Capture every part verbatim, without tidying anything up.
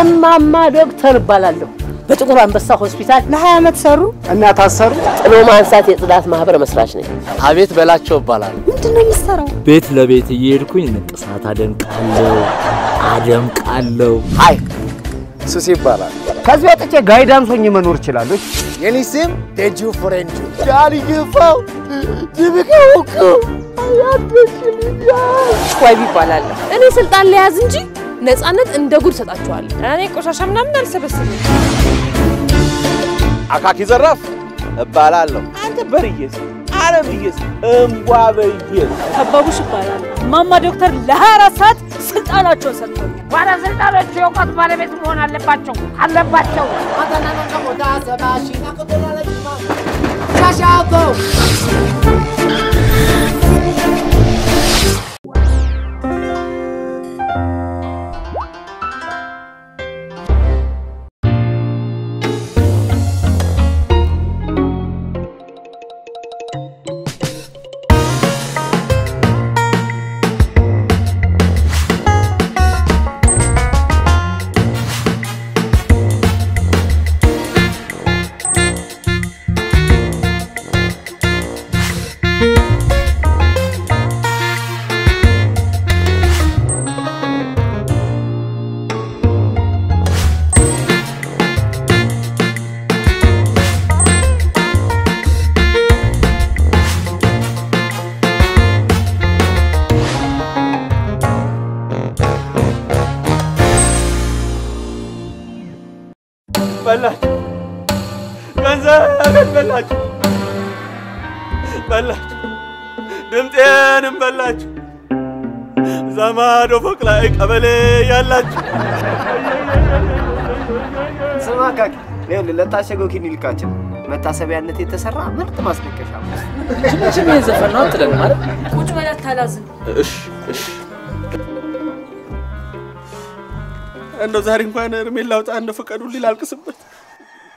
أماما دكتور بالالو بتقولان بس هوسبيتال نهاية متسرو أنا تسرو لو ما أنساتي طلعت ما هبر مسراشني هبيت بلات شوب بالال متنا مسرو بيت لبيت يركوين قصات عدم كالو عدم كالو هاي سوسي بالال كذب أتجه غايدام سوني منور شلالو ينيسم تجو فرنجو جاري جفاو جيبك أوكو أيات بشليا كوي بالال أنا سلطان لازنجي ነፃነት እንደ ጉድ ሰጣቸዋለሁ እኔ ቆሻሻ ምናምን አልሰበስም አካኪ ዘራፍ እባላለሁ አንተ በርየስ አረብየስ እንጓ በየስ አባቡሽ እባላለሁ ማማ ዶክተር ለሀራሳት ስልጣናቸው ሰጥቷል ባለ ስልጣናቸው የውቀት ባለቤት መሆን አለባቸው አለባቸው አታና ነው ቦታ ሰባሺ አቆደላለች ሻሻቦ زمانو فقلاي قبلي يالاچو سماكك ليه لا تاشغوكي نيلكاچن متاسبيانت يتسرع مرت ماسنكشا شنو مين زفنا تلنا عارف كوچ ولا تالازن اش اش اندو زارين فانا رميلاوت اند فقدو لي لالكسبت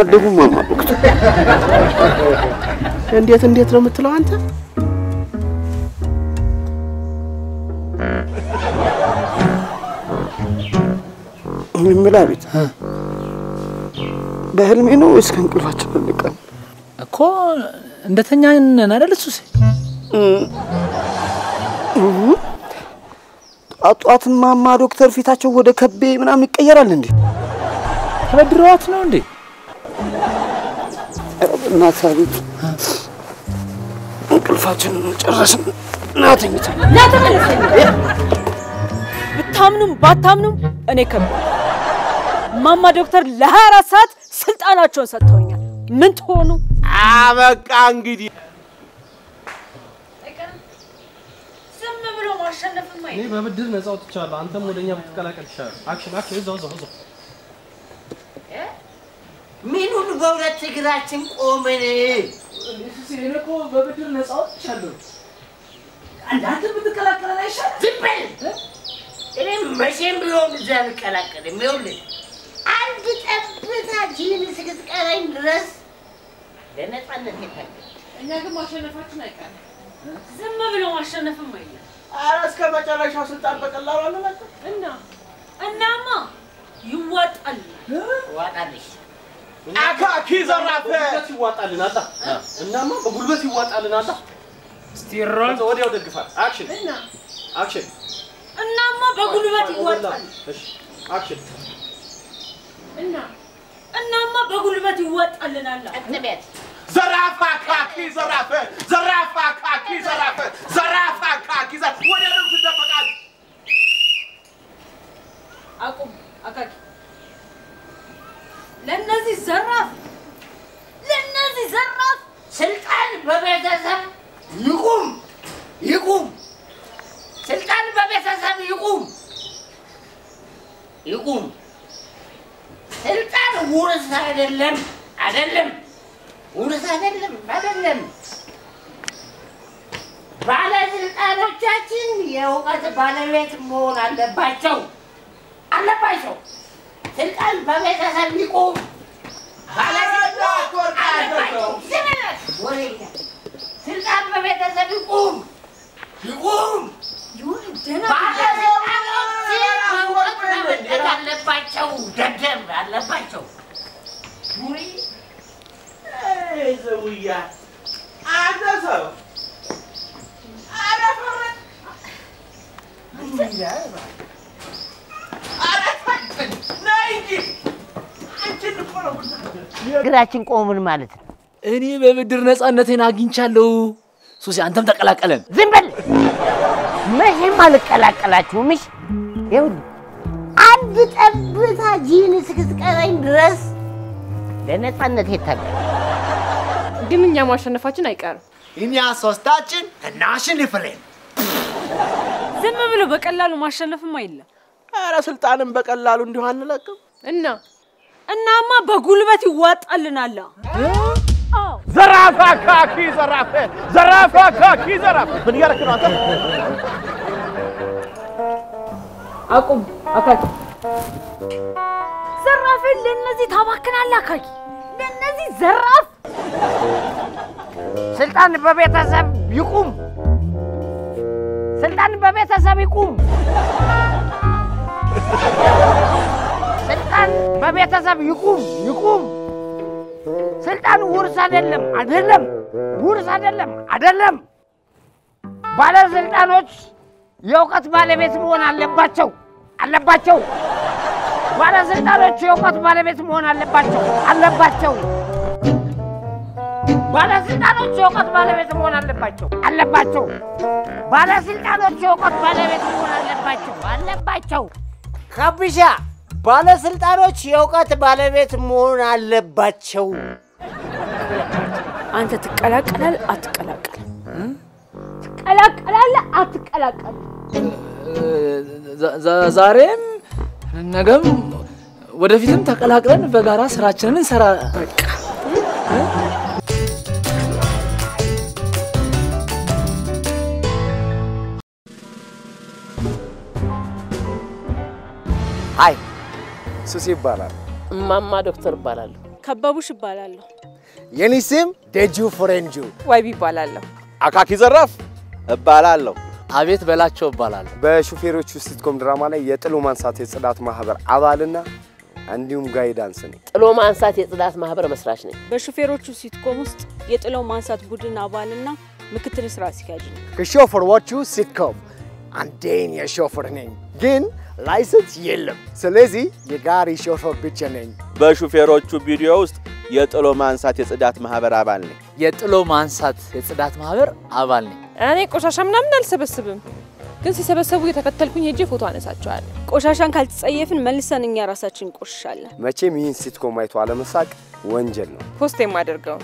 ولكن ماما ما بكتب انديت انديت لو متلو انت من ملابيت ها بحلمي نو اسكن قلفاچ بنقن اكو اندتنيان انا ادل سوسي امم اطاط ماما دكتور فيتاچو ودا كبي منام يقيرال اندي تبدروات نو اندي لا تريد الفاتن نجرس لا تمت لا تملس بتامنم باتامنم እኔ ከብ ማማ ዶክተር ለሀያ አራት ሰዓት ስልጣናቸውን ሰጥተውኛል ምን ትሆኑ አበቃ እንግዲህ አይቀርም ዝም ብሎ ማሸነፍም አይደለም እኔ በብድር ነፃ ወጥቻለሁ አንተም ወደኛ ብትቀላቀል ይችላል አክሽን አክሽን እዛው እዛው እዛው ምን ሁሉ በውረት እግራችን ቆመን እሱ ሲለቆ በብድር ነፃው ቻለው አንዳንተ በተከላከለ ላይ ሻት ዝምበል እኔ መቼም ቢሆን ዘል ከላከለ ይውልኝ አንድ ጠብታ ጂን ስቅስቀራኝ ድረስ ለነፃነት ይፈል እኛ ግን ማሸነፋችን አይቀር ዝም ብሎ ማሸነፍም አይደለም أنا زرافة كاكي زرافة زرافة كاكي زرافة زرافة كاكي زرافة وين يروح تدبكان؟ أكو أكاكي لن نزي زراف لن نزي زراف سلطان ببيتزم يقوم يقوم سلطان ببيتزم يقوم يقوم سلطان ورث هذا اللم هذا اللم ورثة نلم بنلم بعد الأرجاتين يا وقت بالبيت مول على بايشو على بايشو الآن ببيت أسميكم على بايشو على بايشو سمعت ورينا الآن ببيت أسميكم يقوم يقوم بعد الأرجاتين وقت بالبيت على بايشو دم على بايشو وري ايه زوية انا زو انا فرد زوية انا فرد نايجي انت نفرق قراتين قومن مالت اني ببدر نصانتين اغينشالو سوسي انتم تقلاقلن زين بل ماشي مالك قلاقلاچو مش يود عند طبتا جيني سكسقراين درس ለነጻነት ይታገል ድምኛ ማሸነፋችን አይቀርም እኛ ሶስታችን እናሸንፋለን ዝም ብሎ በቀላሉ ማሸነፍም አይደለም አራ sultanም በቀላሉ እንዲሁ አንለቅም እና እናማ በጉልበት ይዋጣልናል ዘራፋ ካኪ ዘራፋ ዘራፋ ካኪ ዘራፋ ምን ያረክ ነው አንተ አቁም አካኪ زراف لنزي تابكن على كاي لنزي زراف سلطان ببيتزم يقوم سلطان ببيتزم يقوم سلطان ببيتزم يقوم يقوم سلطان ورث አይደለም አይደለም ورث አይደለም አይደለም ባለ ስልጣኖች የውቀት ባለቤት መሆን አለባቸው አለባቸው ባለ ስልጣኖች የውቀት ባለቤት መሆን አለባቸው አለባቸው ባለ ስልጣኖች የውቀት ባለቤት መሆን አለባቸው አለባቸው ባለ ስልጣኖች የውቀት ባለቤት መሆን አለባቸው አለባቸው ከብሻ ባለ ስልጣኖች የውቀት ባለቤት መሆን አለባቸው አንተ ትቀላቀላል አትቀላቀል ትቀላቀላል አትቀላቀል ዛሬም ነገም ወደፊትም ተቀላቅለን በጋራ ስራችንን እንሰራ በቃ አይ ሱሲ ይባላል ማማ ዶክተር ይባላል ከበቡሽ ይባላል የኔ ስም ደጁ ፍሬንጁ ዋይ ይባላል አካኪ ዘራፍ ይባላል አቤት በላቸው ይባላል በሹፌሮቹ ሲትኮም ድራማ ላይ የጥሎ ማንሳት የጽዳት ማህበር አባልና አንዲሁም ጋይዳንስ ነኝ ጥሎ ማንሳት የጽዳት ማህበር መስራች ነኝ በሹፌሮቹ ሲትኮም ውስጥ የጥሎ ማንሳት ቡድን አባልና ምክትል ስራ አስኪያጅ ነኝ ከሹፌሮቹ ሲትኮም አንዴን የሹፌር ነኝ ግን ላይሰንስ የለም ስለዚህ የጋሪ ሹፌር ብቻ ነኝ በሹፌሮቹ ቪዲዮ ውስጥ የጥሎ ማንሳት የጽዳት ማህበር አባል ነኝ የጥሎ ማንሳት የጽዳት ማህበር አባል ነኝ أنا كوشاشة من أمنا السبسبم كن سيسبسبو يتكتلكون يجي فوتو عن ساتشوال كوشاشان كالتسايفن ملسان إن ياراساتشين كوشال ماشي مين سيتكم مايتو على مساك وانجلنا بوستي مادرقو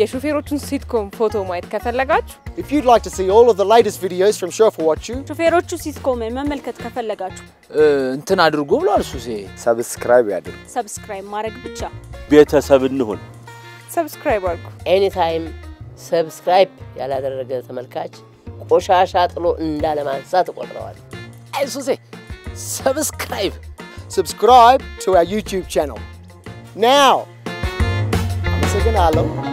يشوفيروتون سيتكم فوتو مايت كفرلقاتشو If you'd like to see all of the latest videos from Shuferochu شوفيروتشو سيتكم مملكت كفرلقاتشو انتن عدرقو بلا رسوسي سبسكرايب يادر سبسكرايب مارك بيتشا بيتا سبنهن سبسكرايب واركو Anytime سبسكرايب يا لادر الرجال تملكاش وشاشات لو إندال ما نسات قدروان. أي سوسي سبسكرايب. Subscribe to our YouTube channel now. I'm saying hello.